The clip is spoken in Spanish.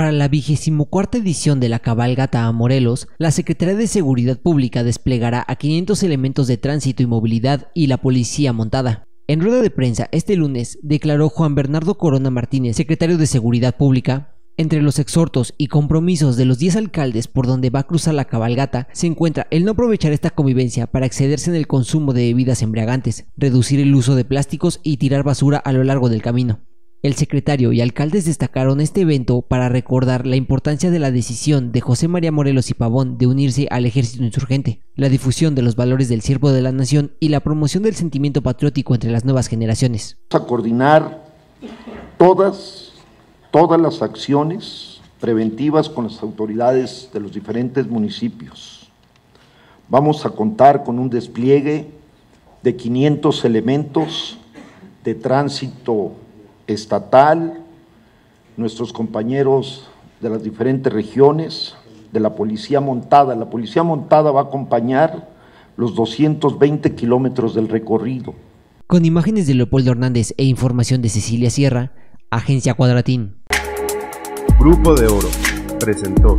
Para la 24ª edición de la cabalgata a Morelos, la Secretaría de Seguridad Pública desplegará a 500 elementos de tránsito y movilidad y la Policía Montada. En rueda de prensa este lunes, declaró Juan Bernardo Corona Martínez, secretario de Seguridad Pública, entre los exhortos y compromisos de los 10 alcaldes por donde va a cruzar la cabalgata, se encuentra el no aprovechar esta convivencia para excederse en el consumo de bebidas embriagantes, reducir el uso de plásticos y tirar basura a lo largo del camino. El secretario y alcaldes destacaron este evento para recordar la importancia de la decisión de José María Morelos y Pavón de unirse al ejército insurgente, la difusión de los valores del siervo de la nación y la promoción del sentimiento patriótico entre las nuevas generaciones. Vamos a coordinar todas las acciones preventivas con las autoridades de los diferentes municipios. Vamos a contar con un despliegue de 500 elementos de tránsito estatal, nuestros compañeros de las diferentes regiones, de la Policía Montada. La Policía Montada va a acompañar los 220 kilómetros del recorrido. Con imágenes de Leopoldo Hernández e información de Cecilia Sierra, Agencia Cuadratín. Grupo de Oro presentó.